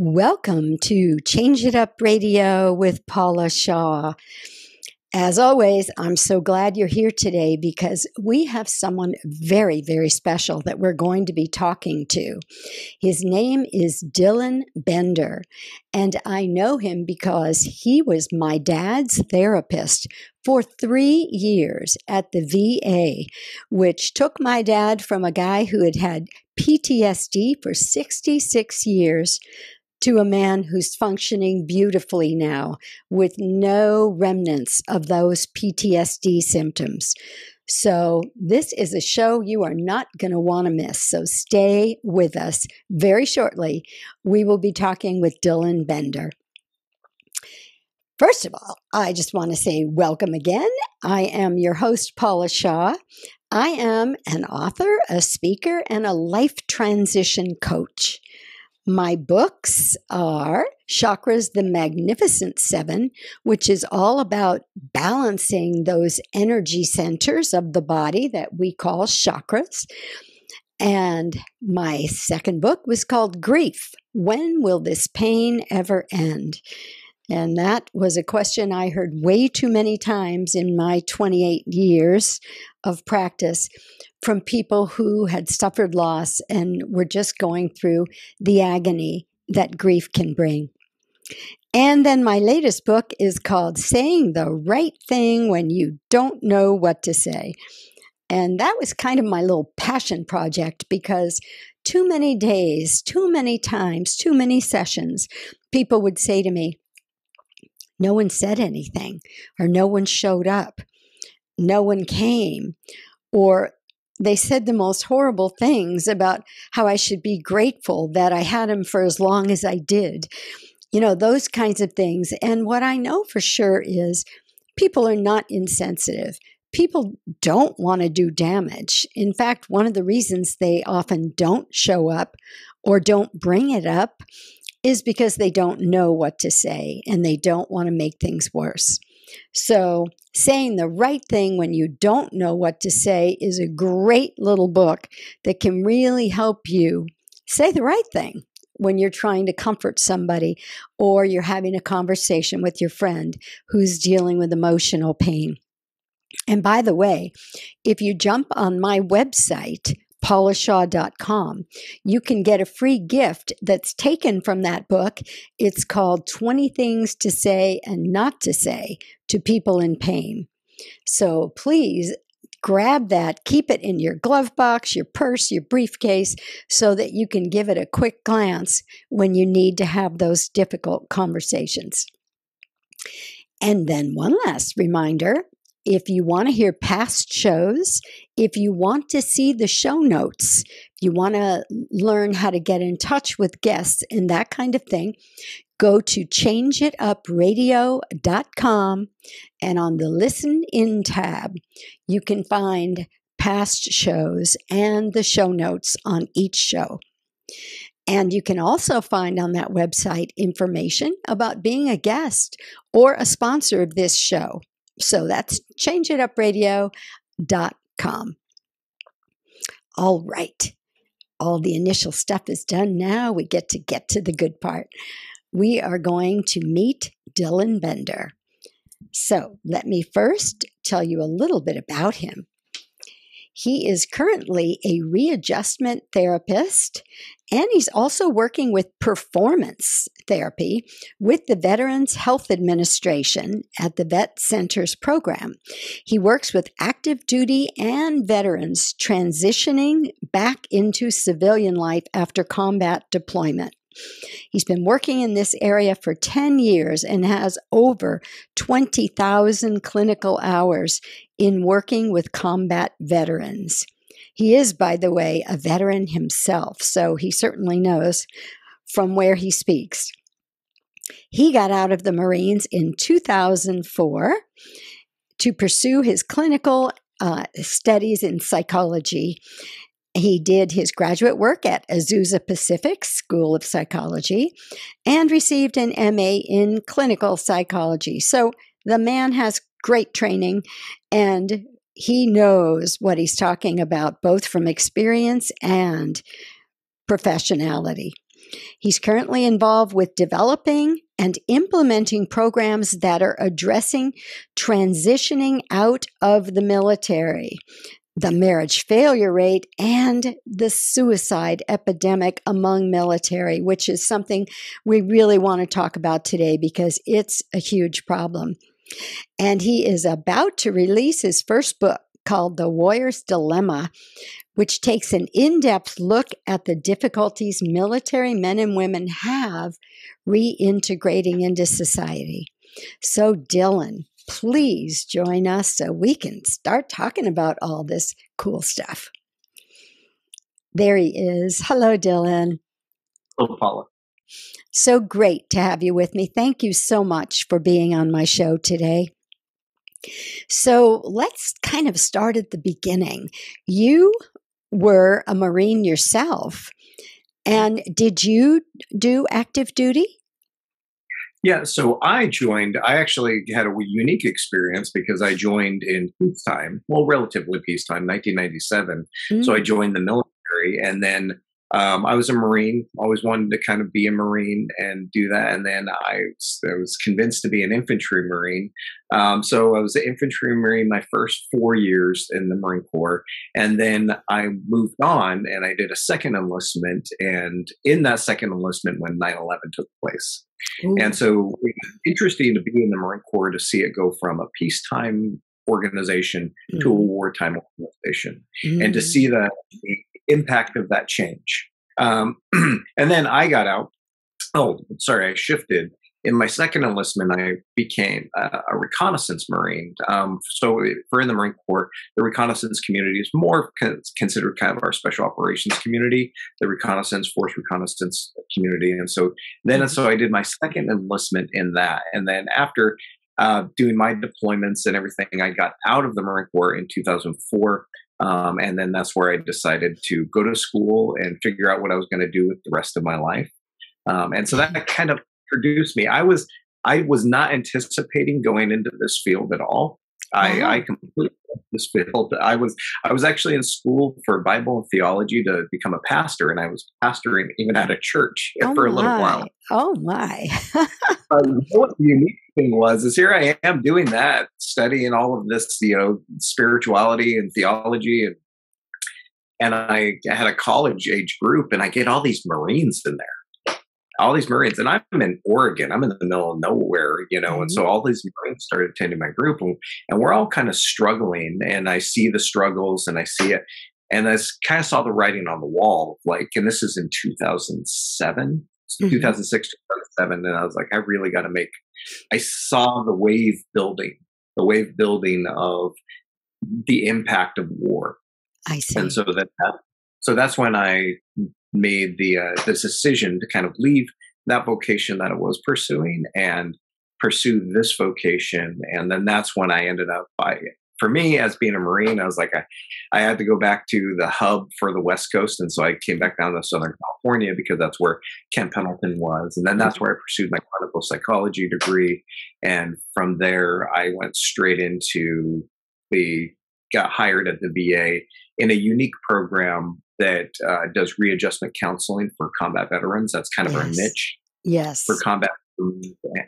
Welcome to Change It Up Radio with Paula Shaw. As always, I'm so glad you're here today because we have someone very, very special that we're going to be talking to. His name is Dylan Bender, and I know him because he was my dad's therapist for 3 years at the VA, which took my dad from a guy who had had PTSD for 66 years to a man who's functioning beautifully now with no remnants of those PTSD symptoms. So this is a show you are not going to want to miss. So stay with us. Very shortly, we will be talking with Dylan Bender. First of all, I just want to say welcome again. I am your host, Paula Shaw. I am an author, a speaker, and a life transition coach. My books are Chakras, the Magnificent Seven, which is all about balancing those energy centers of the body that we call chakras. And my second book was called Grief, When Will This Pain Ever End? And that was a question I heard way too many times in my 28 years of practice from people who had suffered loss and were just going through the agony that grief can bring. And then my latest book is called Saying the Right Thing When You Don't Know What to Say. And that was kind of my little passion project because too many days, too many times, too many sessions, people would say to me, no one said anything, or no one showed up, no one came, or they said the most horrible things about how I should be grateful that I had him for as long as I did. You know, those kinds of things. And what I know for sure is people are not insensitive. People don't want to do damage. In fact, one of the reasons they often don't show up or don't bring it up is because they don't know what to say and they don't want to make things worse. So saying the right thing when you don't know what to say is a great little book that can really help you say the right thing when you're trying to comfort somebody or you're having a conversation with your friend who's dealing with emotional pain. And by the way, if you jump on my website, paulashaw.com, you can get a free gift that's taken from that book. It's called 20 Things to Say and Not to Say to People in Pain. So please grab that, keep it in your glove box, your purse, your briefcase, so that you can give it a quick glance when you need to have those difficult conversations. And then one last reminder. If you want to hear past shows, if you want to see the show notes, you want to learn how to get in touch with guests and that kind of thing, go to changeitupradio.com and on the Listen In tab, you can find past shows and the show notes on each show. And you can also find on that website information about being a guest or a sponsor of this show. So that's changeitupradio.com. All right. All the initial stuff is done. Now we get to the good part. We are going to meet Dylan Bender. So let me first tell you a little bit about him. He is currently a readjustment therapist, and he's also working with performance therapy with the Veterans Health Administration at the Vet Centers program. He works with active duty and veterans transitioning back into civilian life after combat deployment. He's been working in this area for 10 years and has over 20,000 clinical hours in working with combat veterans. He is, by the way, a veteran himself, so he certainly knows from where he speaks. He got out of the Marines in 2004 to pursue his clinical studies in psychology. He did his graduate work at Azusa Pacific School of Psychology and received an MA in clinical psychology. So the man has great training and he knows what he's talking about, both from experience and professionality. He's currently involved with developing and implementing programs that are addressing transitioning out of the military, the marriage failure rate, and the suicide epidemic among military, which is something we really want to talk about today because it's a huge problem. And he is about to release his first book called The Warrior's Dilemma, which takes an in-depth look at the difficulties military men and women have reintegrating into society. So Dylan, please join us so we can start talking about all this cool stuff. There he is. Hello, Dylan. Hello, Paula. So great to have you with me. Thank you so much for being on my show today. So let's kind of start at the beginning. You were a Marine yourself, and did you do active duty? Yeah, so I actually had a unique experience because I joined in peacetime, well, relatively peacetime, 1997. Mm-hmm. So I joined the military, and then I was a Marine, always wanted to kind of be a Marine and do that. And then I was convinced to be an infantry Marine. So I was an infantry Marine my first 4 years in the Marine Corps. And then I moved on and I did a second enlistment. And in that second enlistment, when 9/11 took place. Ooh. And so it was interesting to be in the Marine Corps to see it go from a peacetime organization mm-hmm. to a wartime organization mm-hmm. and to see that impact of that change. And then I got out. Oh, sorry, I shifted. In my second enlistment, I became a reconnaissance Marine. So for in the Marine Corps, the reconnaissance community is more considered kind of our special operations community, the reconnaissance, force reconnaissance community. And so then mm-hmm. so I did my second enlistment in that. And then after doing my deployments and everything, I got out of the Marine Corps in 2004. And then that's where I decided to go to school and figure out what I was going to do with the rest of my life. And so that kind of produced me. I was not anticipating going into this field at all. I completely left this field. I was actually in school for Bible and theology to become a pastor, and I was pastoring even at a church for a little while. Oh my! What the unique thing was is here I am doing that, studying all of this, spirituality and theology, and I had a college age group, and I get all these Marines in there. All these Marines, and I'm in Oregon, I'm in the middle of nowhere, mm-hmm. and so all these Marines started attending my group, and we're all kind of struggling, and I see the struggles, and I see it, and I kind of saw the writing on the wall, and this is in 2007, mm-hmm. 2006, 2007, and I was like, I really got to I saw the wave building of the impact of war. I see. And so that's when I made the decision to kind of leave that vocation that I was pursuing and pursue this vocation. And then that's when I ended up for me as being a Marine, I was like, I had to go back to the hub for the West Coast. And so I came back down to Southern California because that's where Camp Pendleton was. And then that's where I pursued my clinical psychology degree. And from there, I went straight got hired at the VA in a unique program that does readjustment counseling for combat veterans. That's kind of our niche. Yes. For combat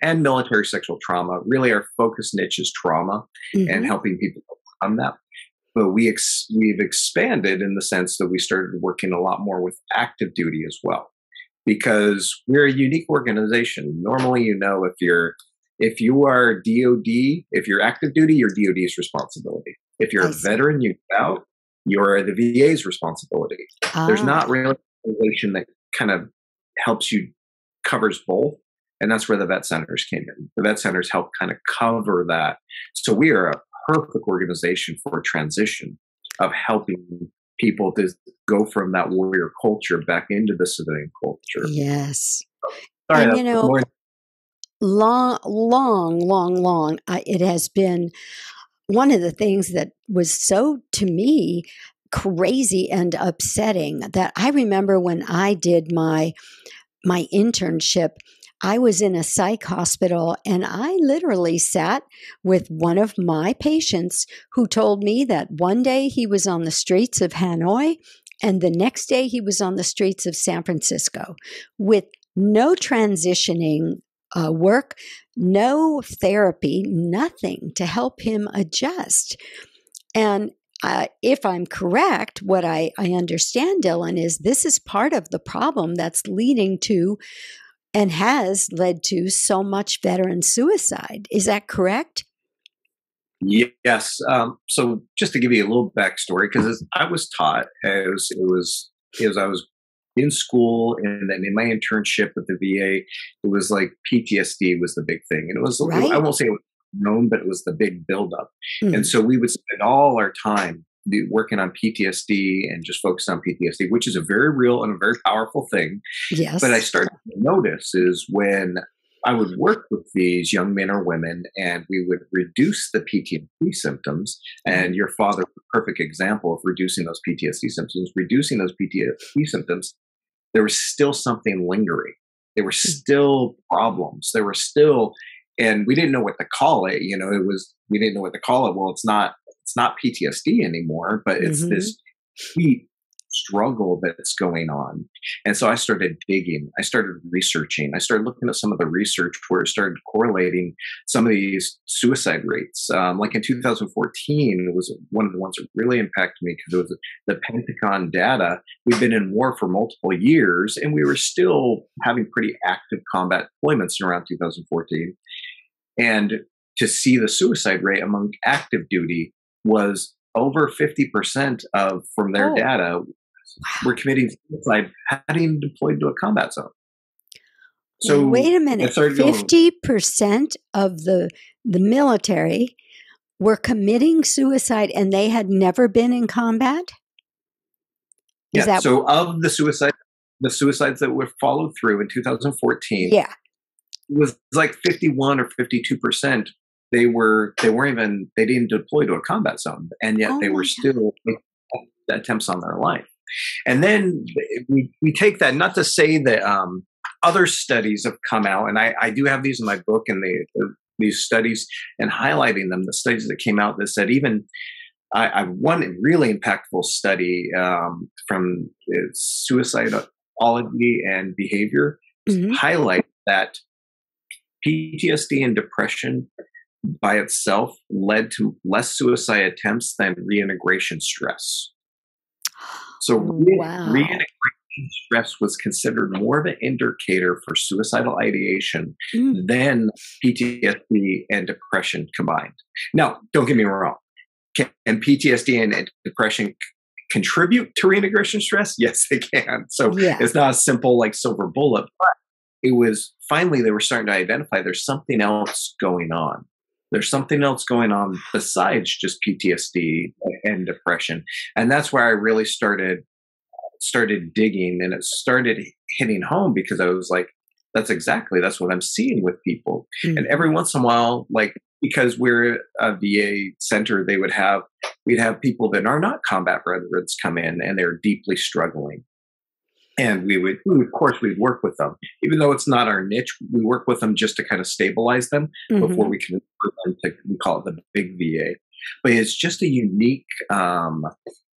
and military sexual trauma. Really, our focus niche is trauma mm-hmm. and helping people overcome that. But we've expanded in the sense that we started working a lot more with active duty as well, because we're a unique organization. Normally, if you are DOD, if you're active duty, you're DOD's responsibility. If you're a veteran, you get out. You're the VA's responsibility. There's not really an organization that kind of helps you, covers both. And that's where the Vet Centers came in. The Vet Centers help kind of cover that. So we are a perfect organization for transition of helping people to go from that warrior culture back into the civilian culture. Yes. Sorry, and long, it has been one of the things that was so, to me, crazy and upsetting that I remember when I did my internship, I was in a psych hospital and I literally sat with one of my patients who told me that one day he was on the streets of Hanoi And the next day he was on the streets of San Francisco with no transitioning work, no therapy, nothing to help him adjust. And if I'm correct, what I understand, Dylan, is this is part of the problem that's leading to and has led to so much veteran suicide. Is that correct? Yes. So just to give you a little backstory, because I was taught, I was in school and then in my internship with the VA, it was like PTSD was the big thing. And it was, right. I won't say it was known, but it was the big buildup. Mm-hmm. And so we would spend all our time working on PTSD and just focus on PTSD, which is a very real and a very powerful thing. Yes. But I started to notice is when I would work with these young men or women and we would reduce the PTSD symptoms. And your father was a perfect example of reducing those PTSD symptoms. Reducing those PTSD symptoms, there was still something lingering. There were still problems. There were still, and we didn't know what to call it. You know, it was, we didn't know what to call it. Well, it's not PTSD anymore, but it's this deep struggle that's going on. And so I started digging, I started researching, I started looking at some of the research where it started correlating some of these suicide rates. Like in 2014, it was one of the ones that really impacted me because it was the Pentagon data. We've been in war for multiple years and we were still having pretty active combat deployments around 2014. And to see the suicide rate among active duty was over 50% of, from their data, were committing suicide having deployed to a combat zone. So wait a minute, 50% of the military were committing suicide, and they had never been in combat. Is that so? Of the suicides that were followed through in 2014, it was like 51 or 52%. They didn't deploy to a combat zone, and yet they were still attempts on their life. And then we take that, not to say that other studies have come out, and I do have these in my book, and these studies and highlighting them, the studies that came out that said even one really impactful study from Suicidology and Behavior highlight that PTSD and depression by itself led to less suicide attempts than reintegration stress. So reintegration stress was considered more of an indicator for suicidal ideation than PTSD and depression combined. Now, don't get me wrong. Can PTSD and depression contribute to reintegration stress? Yes, they can. So it's not a simple like silver bullet, but it was finally they were starting to identify there's something else going on. There's something else going on besides just PTSD and depression. And that's where I really started digging, and it started hitting home because I was like, that's what I'm seeing with people. And every once in a while, like, because we're a VA center, we'd have people that are not combat veterans come in and they're deeply struggling. And we'd work with them, even though it's not our niche. We work with them just to kind of stabilize them before we can refer them to, we call it the big VA. But it's just a unique,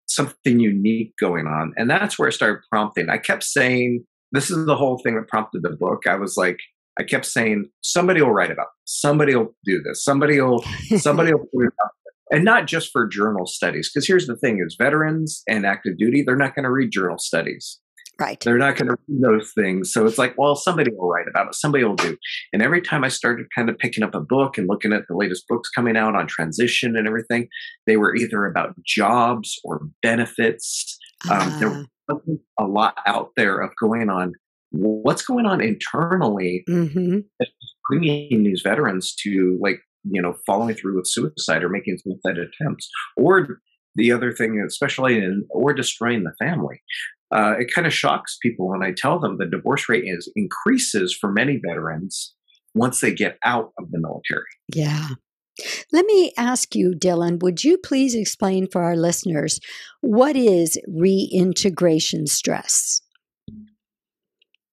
something unique going on. And that's where I started prompting. I kept saying, this is the whole thing that prompted the book. I was like, I kept saying, somebody will write about this. Somebody will do this. Somebody will put it up. And not just for journal studies, because here's the thing is veterans and active duty, they're not going to read journal studies. Right. They're not going to do those things. So it's like, well, somebody will write about it. Somebody will do. And every time I started kind of picking up a book and looking at the latest books coming out on transition and everything, they were either about jobs or benefits. There was a lot out there of going on. What's going on internally that's bringing these veterans to, like, you know, following through with suicide or making suicide attempts, or the other thing, especially or destroying the family. It kind of shocks people when I tell them the divorce rate increases for many veterans once they get out of the military. Yeah. Let me ask you, Dylan, would you please explain for our listeners, what is reintegration stress?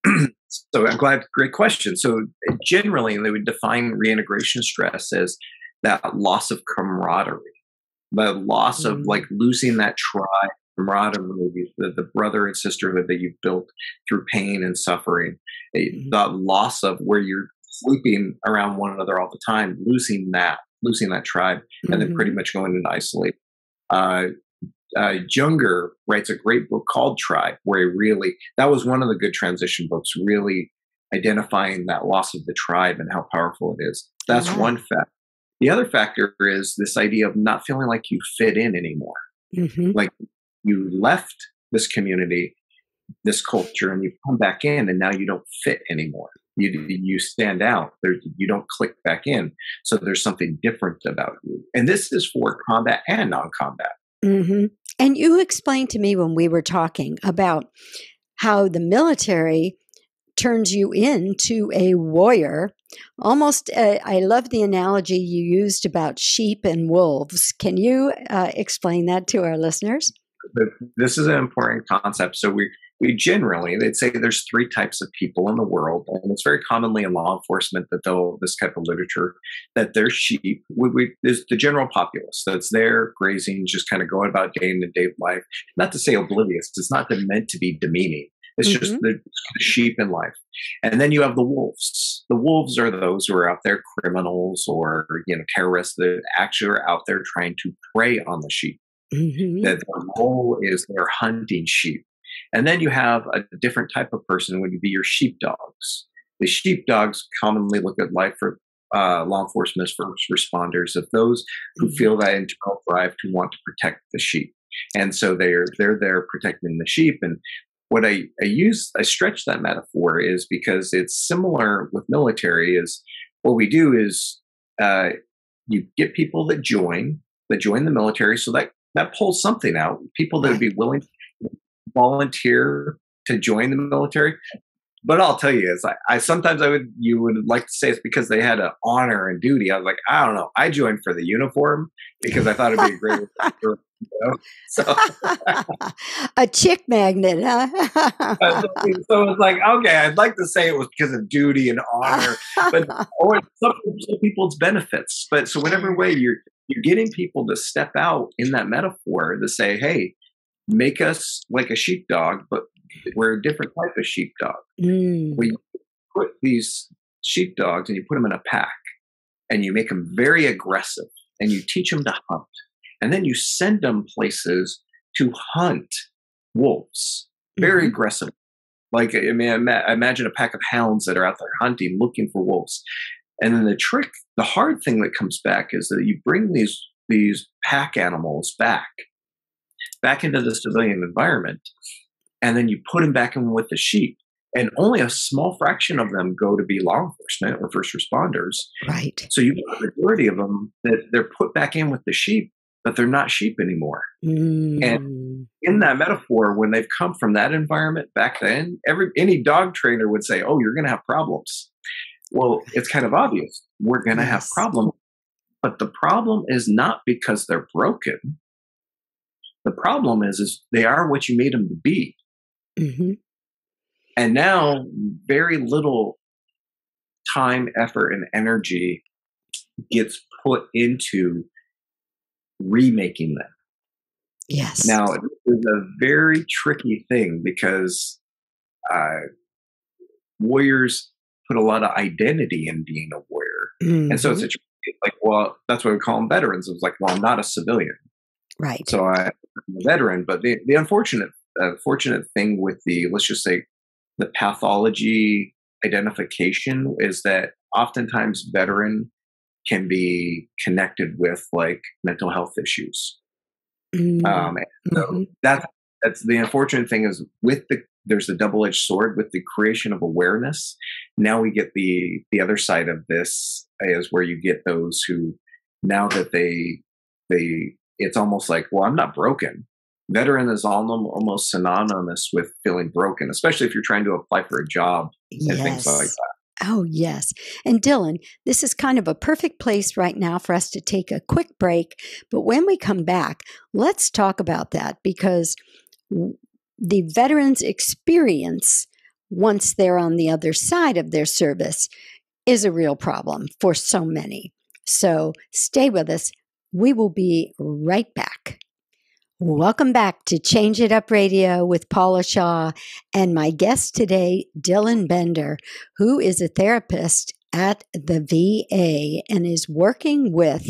So I'm glad, great question. So generally, they would define reintegration stress as that loss of camaraderie, the loss of like losing that tribe, camaraderie, the brother and sisterhood that you've built through pain and suffering, the loss of where you're sleeping around one another all the time, losing that tribe, and then pretty much going into isolation. Junger writes a great book called Tribe, where he really, that was one of the good transition books, really identifying that loss of the tribe and how powerful it is. That's one factor. The other factor is this idea of not feeling like you fit in anymore. Like you left this community, this culture, and you come back in, and now you don't fit anymore. You stand out. You don't click back in. So there's something different about you. And this is for combat and non-combat. And you explained to me when we were talking about how the military turns you into a warrior. Almost, I love the analogy you used about sheep and wolves. Can you explain that to our listeners? This is an important concept. So we generally, they'd say there's three types of people in the world, and it's very commonly in law enforcement that this type of literature, that they're sheep. There's the general populace that's there grazing, just kind of going about day in and day of life. Not to say oblivious, it's not meant to be demeaning. It's just the sheep in life. And then you have the wolves. The wolves are those who are out there, criminals or terrorists that actually are out there trying to prey on the sheep. That their goal is they're hunting sheep. And then you have a different type of person when you be your sheepdogs. The sheepdogs commonly look at life for law enforcement, first responders, of those who feel that internal drive to want to protect the sheep. And so they're there protecting the sheep. And what I stretch that metaphor is because it's similar with military. Is what we do is you get people that join the military, so that pulls something out. People that would be willing to volunteer to join the military. But I'll tell you, it's like you would like to say it's because they had an honor and duty. I was like, I don't know. I joined for the uniform because I thought it'd be a great uniform, so a chick magnet, huh? So it's like, okay, I'd like to say it was because of duty and honor, but or some people's benefits. But so whatever way you're getting people to step out in that metaphor to say, hey, make us like a sheepdog, but we're a different type of sheepdog. We put these sheepdogs and you put them in a pack and you make them very aggressive and you teach them to hunt. And then you send them places to hunt wolves, very aggressive. Like, I mean, imagine a pack of hounds that are out there hunting, looking for wolves. And then the trick, the hard thing that comes back is that you bring these pack animals back into the civilian environment, and then you put them back in with the sheep. And only a small fraction of them go to be law enforcement or first responders. Right. So you have a majority of them that they're put back in with the sheep, but they're not sheep anymore. And in that metaphor, when they've come from that environment back then, any dog trainer would say, oh, you're going to have problems. Well, it's kind of obvious. We're going to have problems. But the problem is not because they're broken. The problem is they are what you made them to be. And now very little time, effort, and energy gets put into remaking them. Yes. Now, it's a very tricky thing because warriors put a lot of identity in being a warrior. And so it's like, well, that's what we call them veterans. It was like, well, I'm not a civilian. Right. So I'm a veteran. But the unfortunate thing with the, let's just say, the pathology identification is that oftentimes veteran can be connected with like mental health issues. So that's the unfortunate thing is there's the double-edged sword with the creation of awareness. Now we get the other side of this is where you get those who, now that they it's almost like, well, I'm not broken. Veteran is almost synonymous with feeling broken, especially if you're trying to apply for a job and things like that. Oh, yes. And Dylan, this is kind of a perfect place right now for us to take a quick break. But when we come back, let's talk about that, because the veterans' experience, once they're on the other side of their service, is a real problem for so many. So stay with us. We will be right back. Welcome back to Change It Up Radio with Paula Shaw and my guest today, Dylan Bender, who is a therapist at the VA and is working with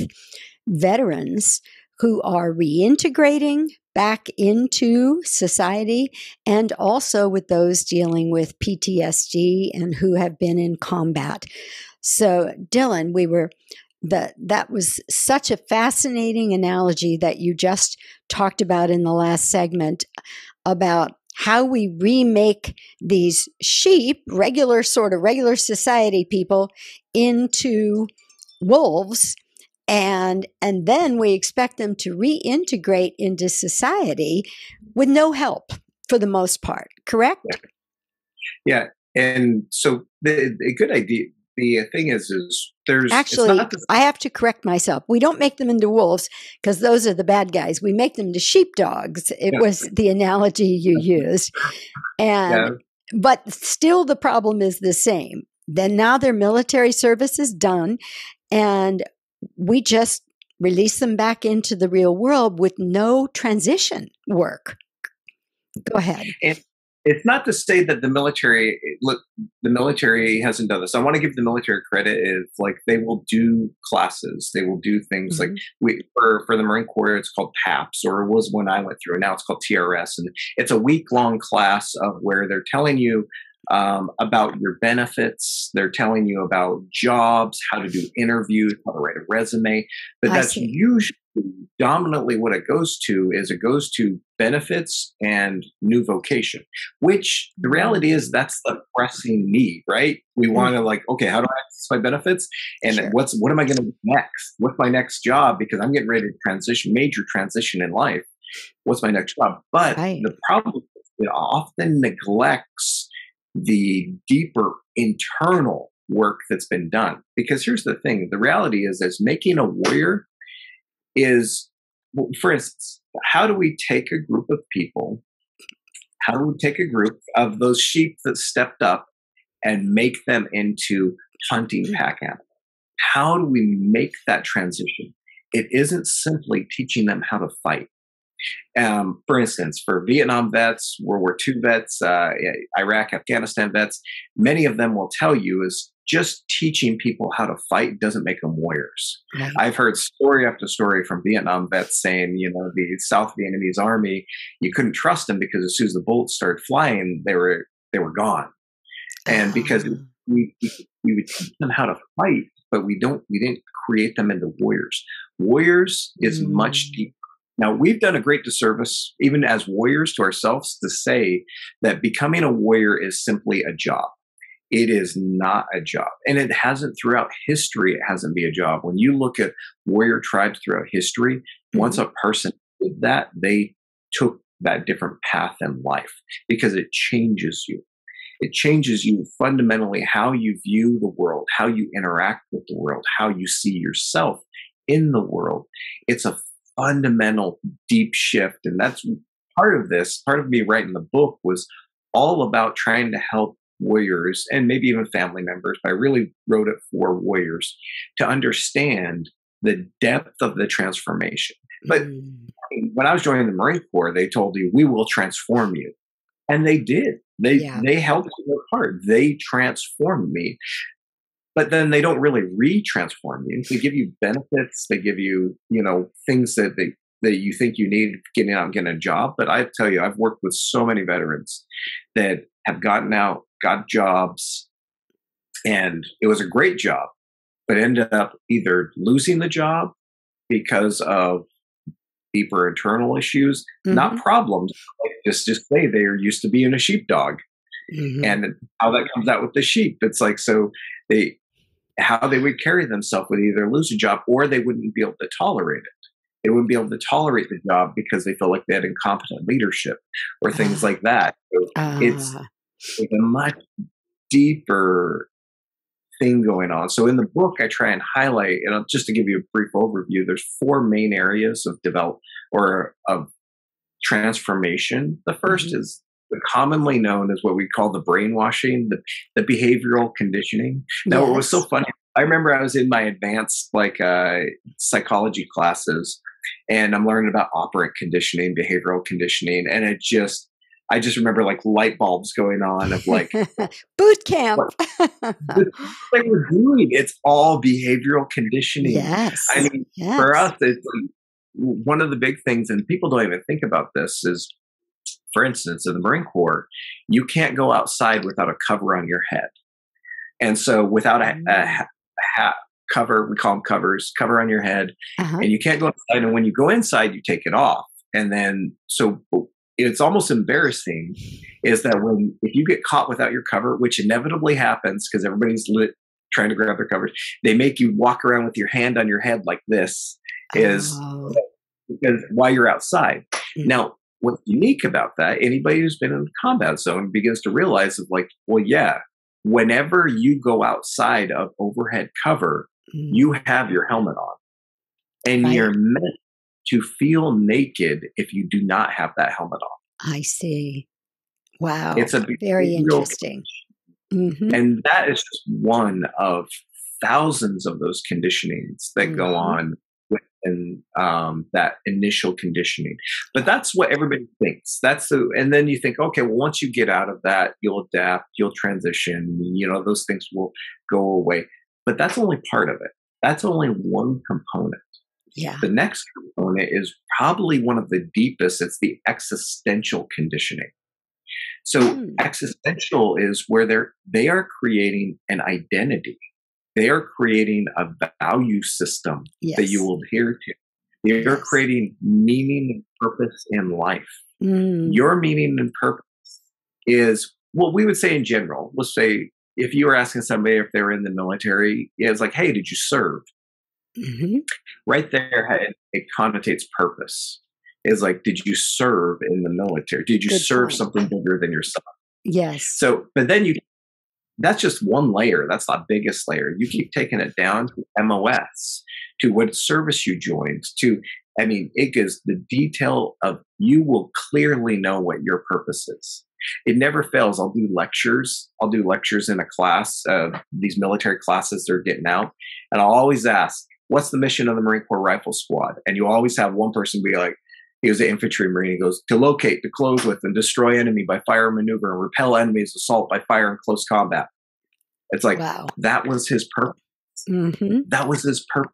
veterans who are reintegrating back into society and also with those dealing with PTSD and who have been in combat. So, Dylan, that was such a fascinating analogy that you just talked about in the last segment about how we remake these sheep, regular society people, into wolves, and then we expect them to reintegrate into society with no help for the most part, correct? Yeah. And so a good idea. The thing is there's actually, I have to correct myself. We don't make them into wolves because those are the bad guys. We make them to sheepdogs. It was the analogy you used. But still the problem is the same. Then now their military service is done and we just release them back into the real world with no transition work. Go ahead. It's not to say that the military hasn't done this. I want to give the military credit. It's like they will do classes. They will do things mm-hmm. like for the Marine Corps, it's called PAPS, or it was when I went through, and now it's called TRS. And it's a week-long class of where they're telling you about your benefits. They're telling you about jobs, how to do interviews, how to write a resume. But that's usually dominantly what it goes to is it goes to benefits and new vocation, which the reality is that's the pressing need, right? We want to like, okay, how do I access my benefits? And what am I going to do next? What's my next job? Because I'm getting ready to transition, major transition in life. What's my next job? But the problem is it often neglects the deeper internal work that's been done. Because here's the thing, the reality is making a warrior is, for instance, how do we take a group of those sheep that stepped up and make them into hunting pack animals? How do we make that transition? It isn't simply teaching them how to fight. For instance, for Vietnam vets, World War II vets, Iraq, Afghanistan vets, many of them will tell you is just teaching people how to fight doesn't make them warriors. Right. I've heard story after story from Vietnam vets saying, the South Vietnamese army, you couldn't trust them because as soon as the bullets started flying, they were gone. And because we would teach them how to fight, but we didn't create them into warriors. Warriors is much deeper. Now, we've done a great disservice, even as warriors to ourselves, to say that becoming a warrior is simply a job. It is not a job. And it hasn't throughout history, it hasn't been a job. When you look at warrior tribes throughout history, once a person did that, they took that different path in life because it changes you. It changes you fundamentally how you view the world, how you interact with the world, how you see yourself in the world. It's a fundamental deep shift. And that's part of this. Part of me writing the book was all about trying to help warriors and maybe even family members, but I really wrote it for warriors to understand the depth of the transformation. But when I was joining the Marine Corps, they told you, we will transform you. And they did. They helped me work hard. They transformed me. But then they don't really re-transform you. They give you benefits. They give you, things that you think you need getting out and getting a job. But I tell you, I've worked with so many veterans that have gotten out, got jobs, and it was a great job, but ended up either losing the job because of deeper internal issues, not problems. Just say they are used to being a sheepdog. And how that comes out with the sheep. It's like, so how they would carry themselves would either lose a job or they wouldn't be able to tolerate it. They wouldn't be able to tolerate the job because they felt like they had incompetent leadership or things like that. So it's a much deeper thing going on. So in the book, I try and highlight, and just to give you a brief overview, there's four main areas of development or of transformation. The first is commonly known as what we call the brainwashing, the behavioral conditioning. Now, it was so funny. I remember I was in my advanced psychology classes And I'm learning about operant conditioning, behavioral conditioning. And it just, I just remember like light bulbs going on of like boot camp. They were doing it's all behavioral conditioning. Yes. I mean, yes. For us, it's one of the big things, and people don't even think about this, is for instance, in the Marine Corps, you can't go outside without a cover on your head. And so without a hat, cover, we call them covers, cover on your head, and you can't go inside. And when you go inside, you take it off. And then, so it's almost embarrassing is that when, if you get caught without your cover, which inevitably happens because everybody's trying to grab their covers, they make you walk around with your hand on your head like this because while you're outside. Now, what's unique about that, anybody who's been in the combat zone begins to realize is like, well, yeah, whenever you go outside of overhead cover, you have your helmet on, and you're meant to feel naked if you do not have that helmet on. I see. Wow. It's a very interesting. And that is just one of thousands of those conditionings that go on within that initial conditioning. But that's what everybody thinks. That's the, and then you think, okay, well, once you get out of that, you'll adapt, you'll transition, you know, those things will go away. But that's only part of it. That's only one component. Yeah. The next component is probably one of the deepest. It's the existential conditioning. So existential is where they are creating an identity. They are creating a value system that you will adhere to. You're creating meaning and purpose in life. Your meaning and purpose is what we would say in general. Let's say if you were asking somebody if they were in the military, it's like, hey, did you serve? Right there, it connotates purpose. It's like, did you serve in the military? Did you serve something bigger than yourself? Yes. So, but then that's just one layer. That's the biggest layer. You keep taking it down to MOS, to what service you joined, to, I mean, it gives the detail of, you will clearly know what your purpose is. It never fails. I'll do lectures in a class, these military classes they're getting out. And I'll always ask, what's the mission of the Marine Corps Rifle Squad? And you always have one person be like, he was an infantry Marine. He goes, to locate, to close with, and destroy enemy by fire maneuver, and repel enemies' assault by fire and close combat. It's like, wow. That was his purpose. That was his purpose.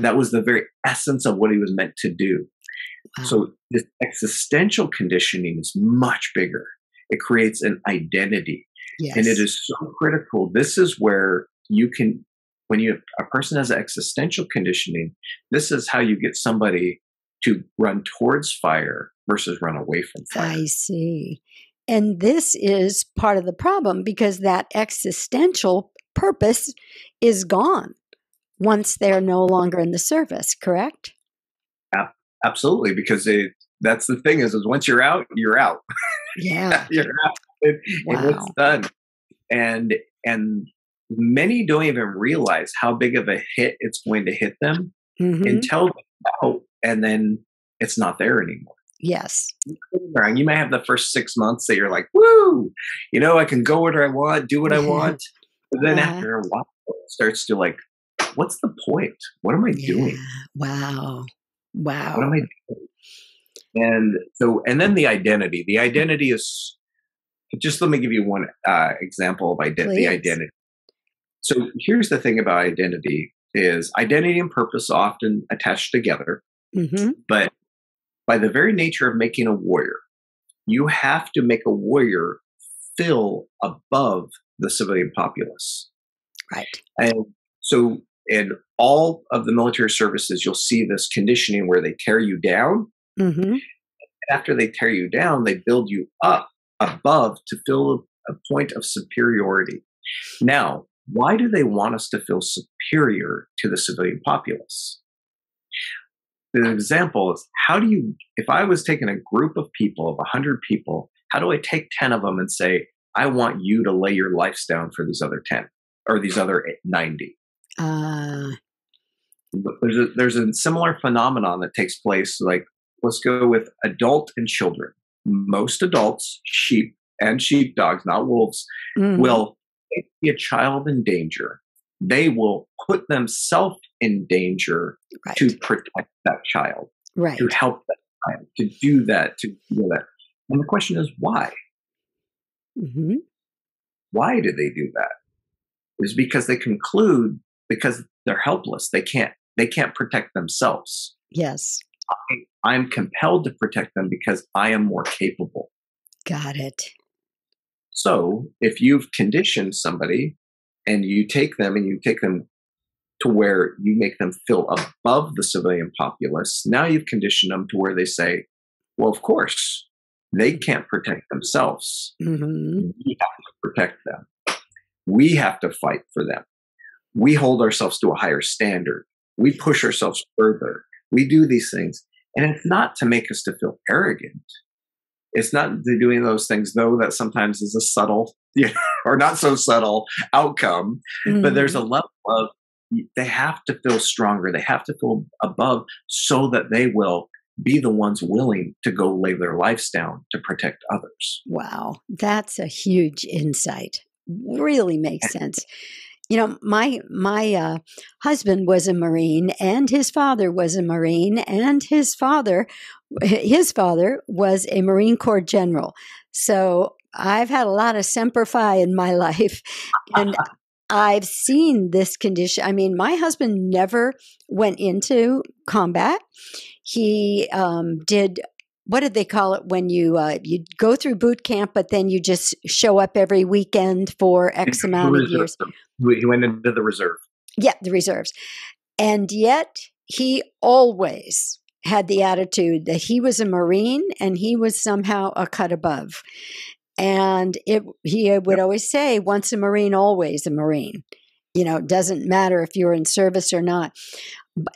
That was the very essence of what he was meant to do. Wow. So this existential conditioning is much bigger. It creates an identity. Yes. And it is so critical. This is where you can, when a person has an existential conditioning, this is how you get somebody to run towards fire versus run away from fire. I see. And this is part of the problem, because that existential purpose is gone once they're no longer in the service, correct? Absolutely, because that's the thing is once you're out, you're out. Yeah. You're out. And it's done. And many don't even realize how big of a hit it's going to hit them until they're out. And then it's not there anymore. Yes. You may have the first 6 months that you're like, woo, you know, I can go where I want, do what I want. But then after a while, it starts to like, what's the point? What am I doing? Wow. Wow. What am I doing? And so, and then the identity is, just let me give you one example of the identity. So here's the thing about identity is identity and purpose often attached together. But by the very nature of making a warrior, you have to make a warrior feel above the civilian populace. Right. And so in all of the military services, you'll see this conditioning where they tear you down. After they tear you down, they build you up above to fill a point of superiority. Now, why do they want us to feel superior to the civilian populace? The example is, if I was taking a group of people, of 100 people, how do I take 10 of them and say, I want you to lay your lives down for these other 10 or these other 90? There's a similar phenomenon that takes place. Like, let's go with adult and children. Most adults, sheep and sheepdogs, not wolves, will see a child in danger. they will put themselves in danger right. to protect that child, right. to help that child, to do that, to heal that. And the question is, why? Mm-hmm. Why do they do that? It's because they conclude, because they're helpless. They can't protect themselves. Yes. I'm compelled to protect them because I am more capable. Got it. So if you've conditioned somebody and you take them to where you make them feel above the civilian populace, now you've conditioned them to where they say, well, of course, they can't protect themselves. Mm-hmm. We have to protect them. We have to fight for them. We hold ourselves to a higher standard. We push ourselves further. We do these things. And it's not to make us to feel arrogant. It's not doing those things, though that sometimes is a subtle or not so subtle outcome. Mm-hmm. But there's a level of they have to feel stronger. They have to feel above so that they will be the ones willing to go lay their lives down to protect others. Wow. That's a huge insight. Really makes sense. You know, my husband was a Marine, and his father was a Marine, and his father was a Marine Corps general. So I've had a lot of Semper Fi in my life, and I've seen this condition. I mean, my husband never went into combat. He did. What did they call it when you go through boot camp, but then you just show up every weekend for X amount of years? He went into the reserve. Yeah, the reserves. And yet he always had the attitude that he was a Marine and he was somehow a cut above. And he would always say, once a Marine, always a Marine. You know, it doesn't matter if you're in service or not.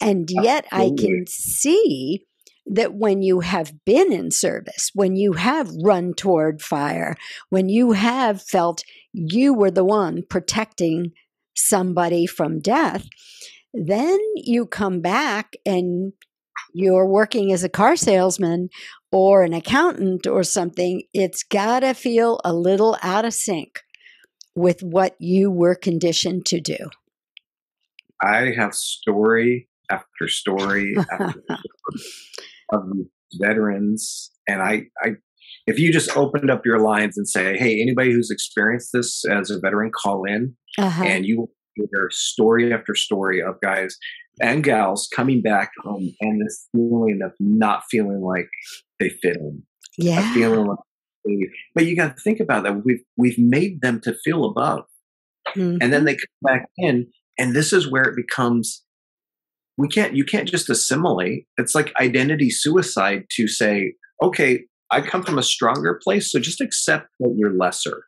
And yet absolutely. I can see that when you have been in service, when you have run toward fire, when you have felt you were the one protecting somebody from death, then you come back and you're working as a car salesman or an accountant or something. It's got to feel a little out of sync with what you were conditioned to do. I have story after story after story of veterans. And I, if you just opened up your lines and say, hey, anybody who's experienced this as a veteran, call in. Uh-huh. And you will hear story after story of guys and gals coming back home and this feeling of not feeling like they fit in. Yeah. Feeling like they, but you got to think about that. We've made them to feel above. Mm-hmm. And then they come back in, and this is where it becomes, you can't just assimilate. It's like identity suicide to say, okay, I come from a stronger place, so just accept that you're lesser.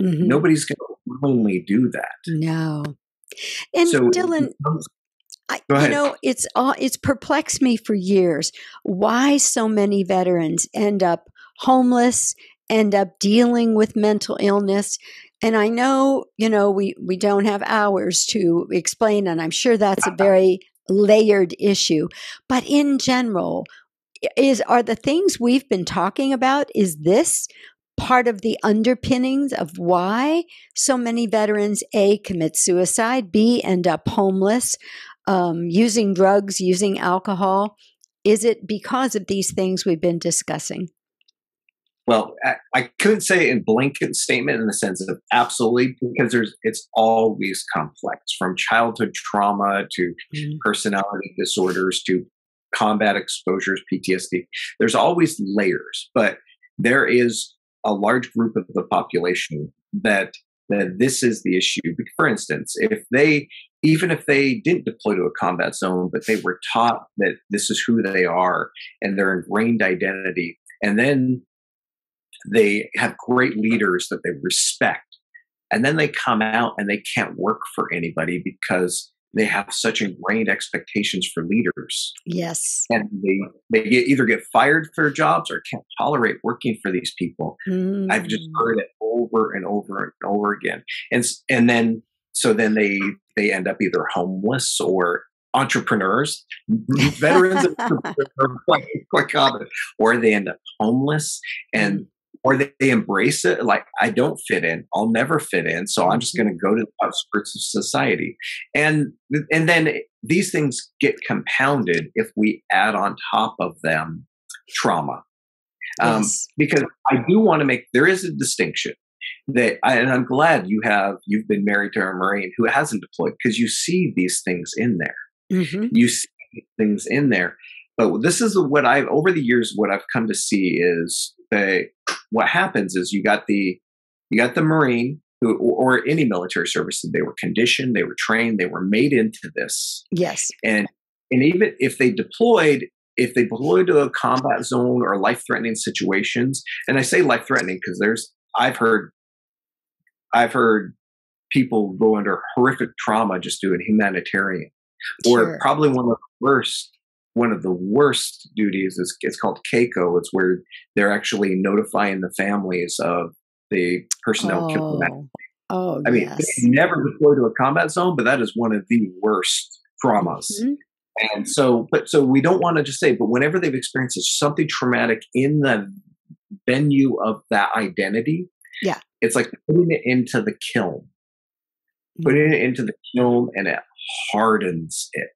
Mm-hmm. Nobody's going to willingly do that. No. And so Dylan, it's perplexed me for years why so many veterans end up homeless, end up dealing with mental illness. And I know, we don't have hours to explain, and I'm sure that's a very layered issue. But in general, are the things we've been talking about, is this part of the underpinnings of why so many veterans, A, commit suicide, B, end up homeless, using drugs, using alcohol? Is it because of these things we've been discussing? Well, I couldn't say in blanket statement in the sense of absolutely, because it's always complex, from childhood trauma to personality disorders to combat exposures, PTSD. There's always layers, but there is a large group of the population that this is the issue. For instance, even if they didn't deploy to a combat zone, but they were taught that this is who they are and their ingrained identity, and then they have great leaders that they respect, and then they come out and they can't work for anybody because they have such ingrained expectations for leaders. Yes. And they either get fired for jobs or can't tolerate working for these people. Mm. I've just heard it over and over and over again. And then they end up either homeless or entrepreneurs. Veterans are quite common. Or they end up homeless, and or they embrace it like, I don't fit in, I'll never fit in, so I'm just going to go to the outskirts of society. And then these things get compounded if we add on top of them trauma. Yes. Because I do want to make, there is a distinction that, and I'm glad you've been married to a Marine who hasn't deployed, because you see these things in there. Mm-hmm. You see things in there. But this is what I've, over the years, what I've come to see is that what happens is you got the Marine who, or any military service, they were conditioned, they were trained, they were made into this. Yes. And even if they deployed, to a combat zone or life-threatening situations, and I say life-threatening because I've heard people go under horrific trauma just doing humanitarian, or probably one of the worst duties is, it's called CAICO. It's where they're actually notifying the families of the personnel killed in that. Oh, I mean, yes. They never deploy to a combat zone, but that is one of the worst traumas. Mm-hmm. And so we don't want to just say, but whenever they've experienced something traumatic in the venue of that identity, yeah, it's like putting it into the kiln, and it hardens it.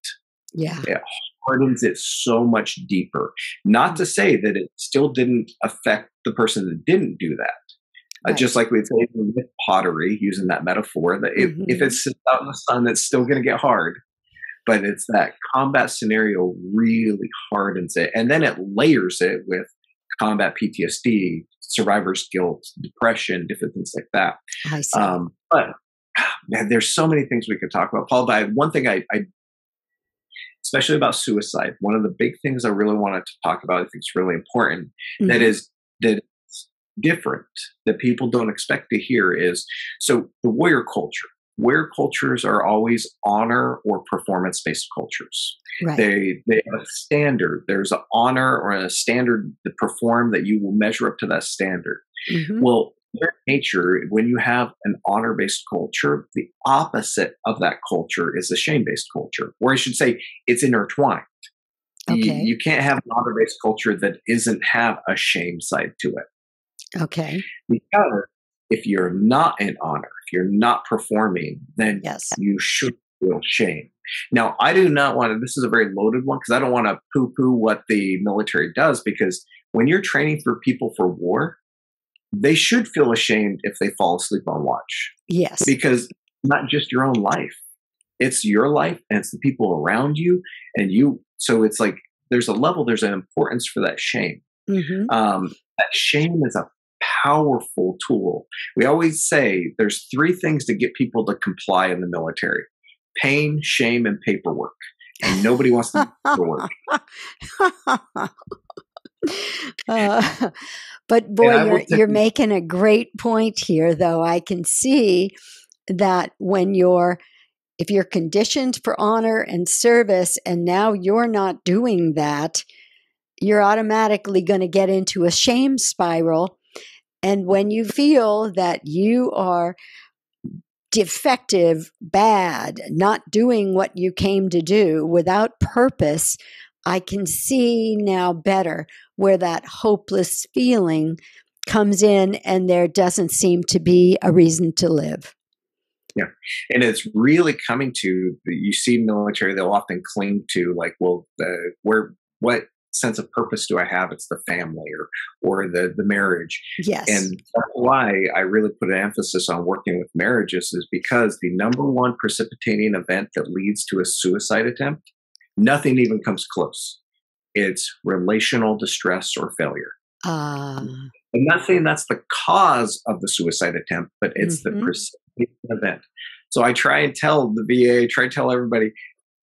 Yeah. It hardens it so much deeper. Not to say that it still didn't affect the person that didn't do that. Right. Just like we'd say with pottery, using that metaphor, that if it sits out in the sun, it's still going to get hard. But it's that combat scenario really hardens it. And then it layers it with combat PTSD, survivor's guilt, depression, different things like that. I see. But man, there's so many things we could talk about, Paul. But one thing I, especially about suicide, one of the big things I really wanted to talk about, I think it's really important, mm-hmm. that it's different, that people don't expect to hear is, so the warrior culture. Warrior cultures are always honor or performance-based cultures. Right. They have a standard. There's an honor or a standard to perform that you will measure up to that standard. Mm-hmm. Well, in nature, when you have an honor-based culture, the opposite of that culture is a shame-based culture, or I should say it's intertwined. Okay. You can't have an honor-based culture that isn't have a shame side to it. Okay. Because if you're not in honor, if you're not performing, then yes, you should feel shame. Now, I do not want to, this is a very loaded one because I don't want to poo-poo what the military does, because when you're training for people for war, they should feel ashamed if they fall asleep on watch. Yes. Because not just your own life, it's your life and it's the people around you. And you, so it's like, there's a level, there's an importance for that shame. Mm-hmm. That shame is a powerful tool. We always say there's three things to get people to comply in the military: pain, shame, and paperwork. And nobody wants to do paperwork. But boy, you're making a great point here, though. I can see that when if you're conditioned for honor and service, and now you're not doing that, you're automatically going to get into a shame spiral. And when you feel that you are defective, bad, not doing what you came to do, without purpose, I can see now better where that hopeless feeling comes in, and there doesn't seem to be a reason to live. Yeah. And it's really coming to, you see military, they'll often cling to like, well, what sense of purpose do I have? It's the family or the marriage. Yes. And that's why I really put an emphasis on working with marriages, is because the number one precipitating event that leads to a suicide attempt, nothing even comes close. It's relational distress or failure. I'm not saying that's the cause of the suicide attempt, but it's the precipitating event. So I try and tell the VA, try to tell everybody,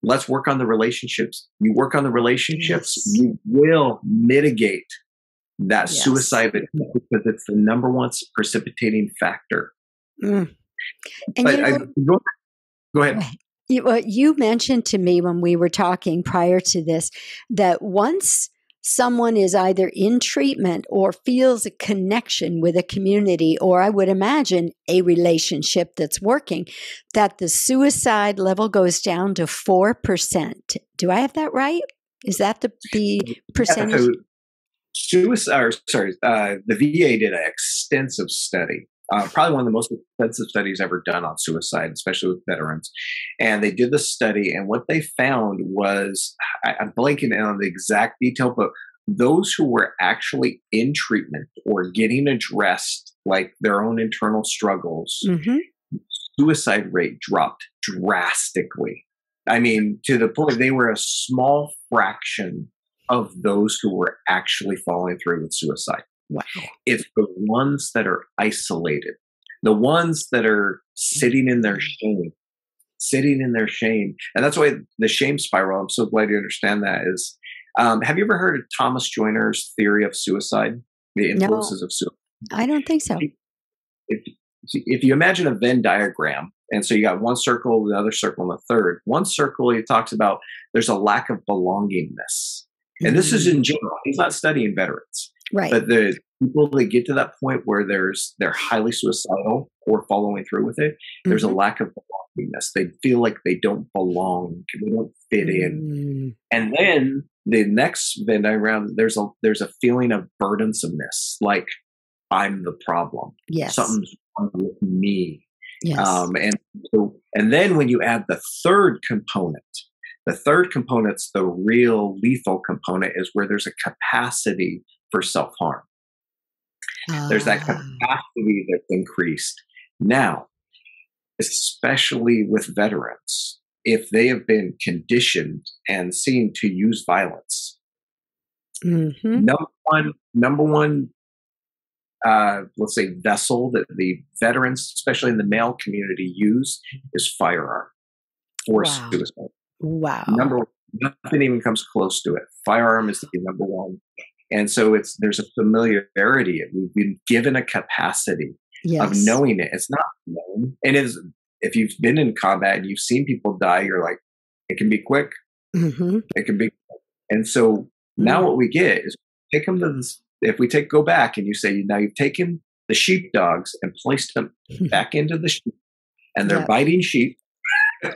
let's work on the relationships. You work on the relationships, yes, you will mitigate that, yes, suicide attempt, because it's the number one precipitating factor. Mm. And but go ahead. You mentioned to me when we were talking prior to this that once someone is either in treatment or feels a connection with a community, or I would imagine a relationship that's working, that the suicide level goes down to 4%. Do I have that right? Is that the percentage? Yeah, so The VA did an extensive study, probably one of the most extensive studies ever done on suicide, especially with veterans. And they did the study, and what they found was, I'm blanking on the exact detail, but those who were actually in treatment or getting addressed, like their own internal struggles, mm-hmm. suicide rate dropped drastically. I mean, to the point they were a small fraction of those who were actually following through with suicide. Wow. It's the ones that are isolated, the ones that are sitting in their shame. And that's why the shame spiral, I'm so glad you understand that, is, have you ever heard of Thomas Joyner's theory of suicide, the influences of suicide? I don't think so. If you imagine a Venn diagram, and so you got one circle, the other circle, and the third. One circle, he talks about there's a lack of belongingness. And this is in general. He's not studying veterans. Right. But the people that get to that point where they're highly suicidal or following through with it, there's a lack of belongingness. They feel like they don't belong. They don't fit in. And then the next Venn diagram, there's a feeling of burdensomeness, like I'm the problem. Yes. Something's wrong with me. Yes. And then when you add the third component's the real lethal component, is where there's a capacity for self-harm. There's that capacity that's increased. Now, especially with veterans, if they have been conditioned and seen to use violence, number one, let's say vessel that the veterans, especially in the male community, use is firearm for suicide. Wow. Number one, nothing even comes close to it. Firearm is the number one. And so there's a familiarity. We've been given a capacity of knowing it. It's not known. And if you've been in combat and you've seen people die, you're like, it can be quick. Mm-hmm. It can be quick. And so now what we get is take them to this. If we go back and you say, now you've taken the sheepdogs and placed them back into the sheep, and they're biting sheep.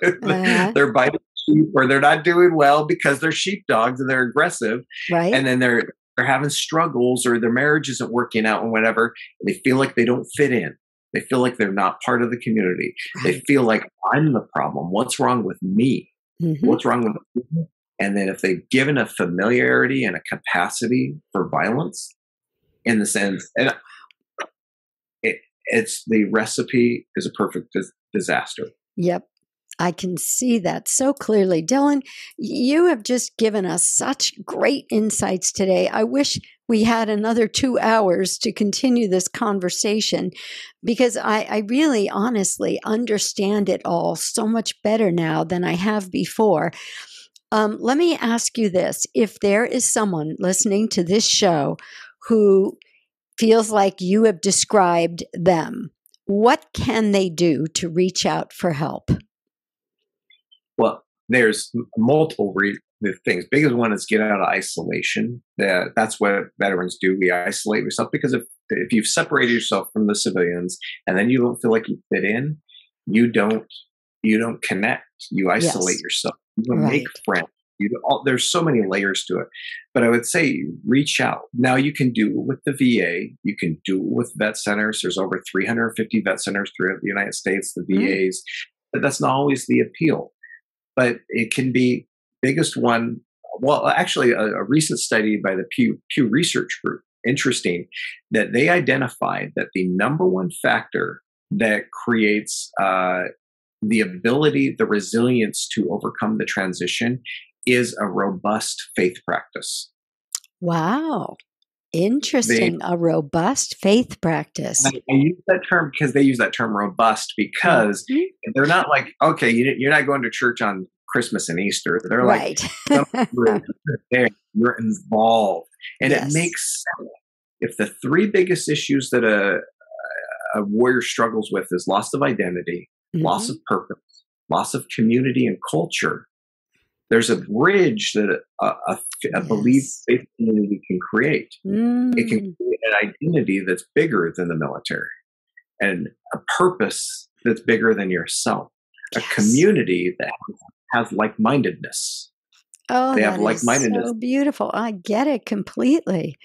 They're biting sheep, or they're not doing well because they're sheepdogs and they're aggressive. Right. And then they're having struggles, or their marriage isn't working out and whatever. And they feel like they don't fit in. They feel like they're not part of the community. Right. They feel like I'm the problem. What's wrong with me? Mm-hmm. What's wrong with me? And then if they've given a familiarity and a capacity for violence, in the sense, and it's the recipe is a perfect disaster. Yep. I can see that so clearly. Dylan, you have just given us such great insights today. I wish we had another 2 hours to continue this conversation, because I really honestly understand it all so much better now than I have before. Let me ask you this. If there is someone listening to this show who feels like you have described them, what can they do to reach out for help? Well, there's multiple things. Biggest one is get out of isolation. That's what veterans do. We isolate yourself, because if you've separated yourself from the civilians and then you don't feel like you fit in, you don't connect. You isolate yourself. You don't make friends. There's so many layers to it. But I would say reach out. Now, you can do it with the VA. You can do it with vet centers. There's over 350 vet centers throughout the United States, the VAs. But that's not always the appeal. But it can be biggest one. Well, actually, a recent study by the Pew Research Group, interesting, that they identified that the number one factor that creates the ability, the resilience to overcome the transition, is a robust faith practice. Wow. Interesting. A robust faith practice. I use that term because they use that term robust, because they're not like, okay, you're not going to church on Christmas and Easter. They're like, you're involved. And it makes sense. If the three biggest issues that a warrior struggles with is loss of identity, loss of purpose, loss of community and culture, there's a bridge that a belief-based community can create. It can create an identity that's bigger than the military, and a purpose that's bigger than yourself, a community that has like-mindedness. Oh, that is so beautiful. I get it completely.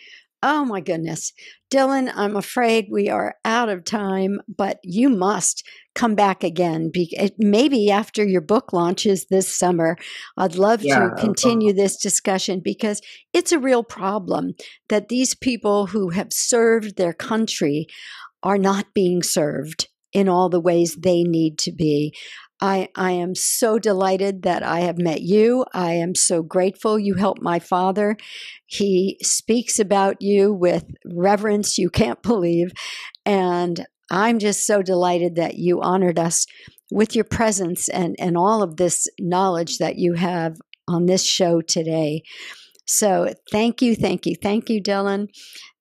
Oh my goodness. Dylan, I'm afraid we are out of time, but you must come back again. Maybe after your book launches this summer, I'd love to continue this discussion, because it's a real problem that these people who have served their country are not being served in all the ways they need to be. I am so delighted that I have met you. I am so grateful you helped my father. He speaks about you with reverence you can't believe. And I'm just so delighted that you honored us with your presence and all of this knowledge that you have on this show today. So thank you, thank you, thank you, Dylan.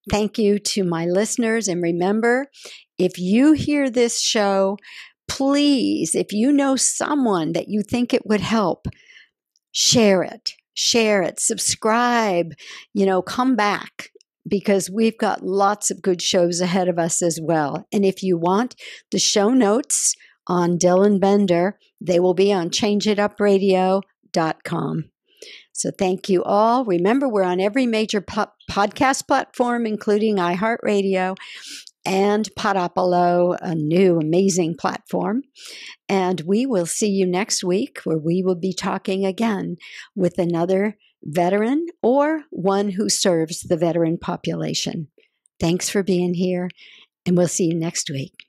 Thank you to my listeners. And remember, if you hear this show, please, if you know someone that you think it would help, share it, subscribe, you know, come back, because we've got lots of good shows ahead of us as well. And if you want the show notes on Dylan Bender, they will be on changeitupradio.com. So thank you all. Remember, we're on every major podcast platform, including iHeartRadio and Podopolo, a new amazing platform. And we will see you next week, where we will be talking again with another veteran or one who serves the veteran population. Thanks for being here, and we'll see you next week.